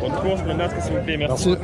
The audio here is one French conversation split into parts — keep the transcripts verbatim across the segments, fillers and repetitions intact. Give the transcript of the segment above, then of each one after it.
Wat kost me net geselecteerd? Merci.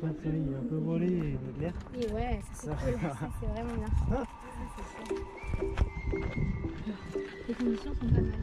Putain, le soleil il est un peu brûlé et il est clair. Et ouais, ça c'est cool, c'est vraiment bien. Ça, c'est sûr. Les conditions sont pas mal, c'est vrai.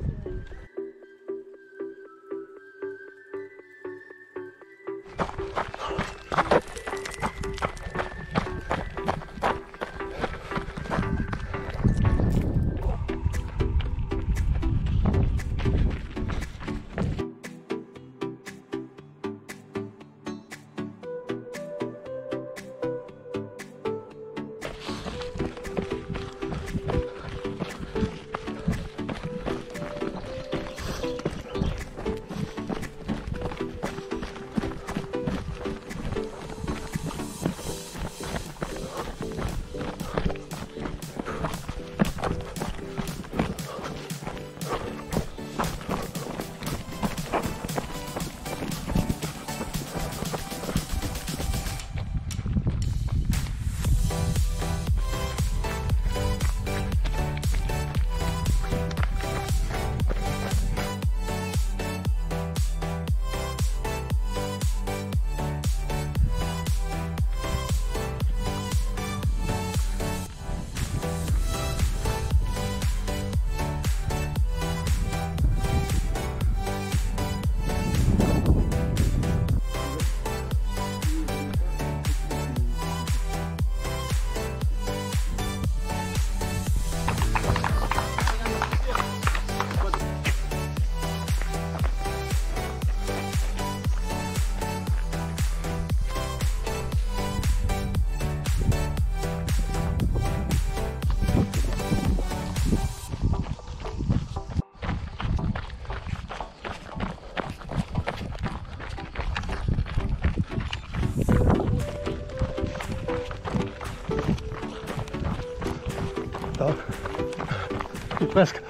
Ou presque. Salut.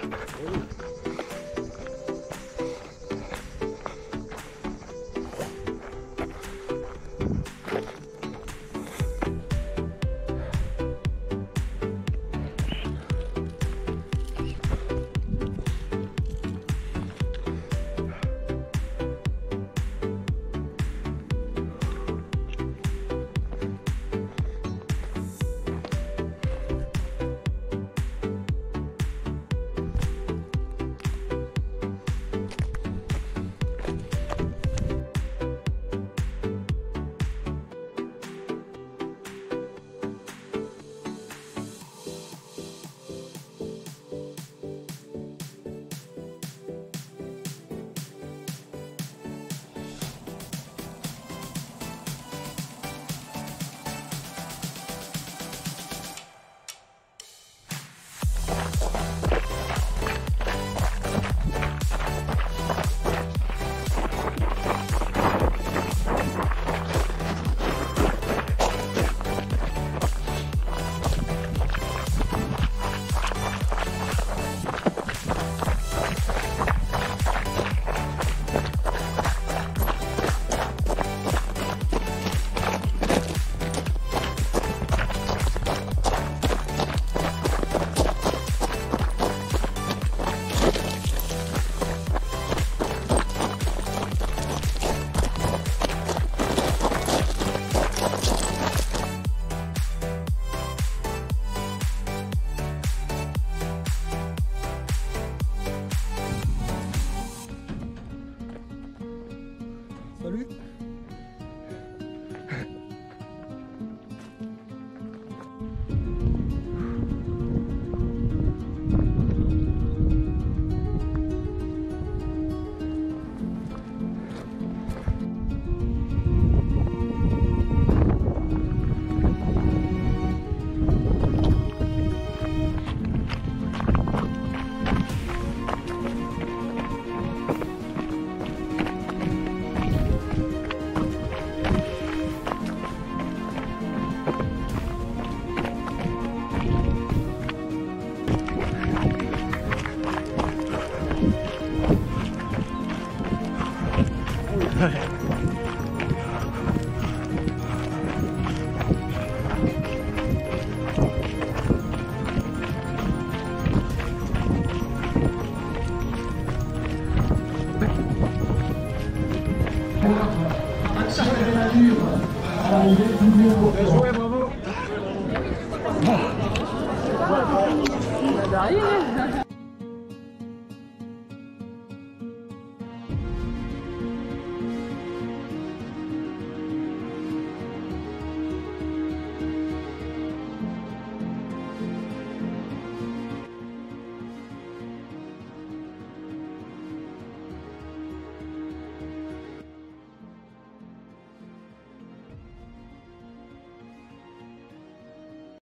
Nos vemos.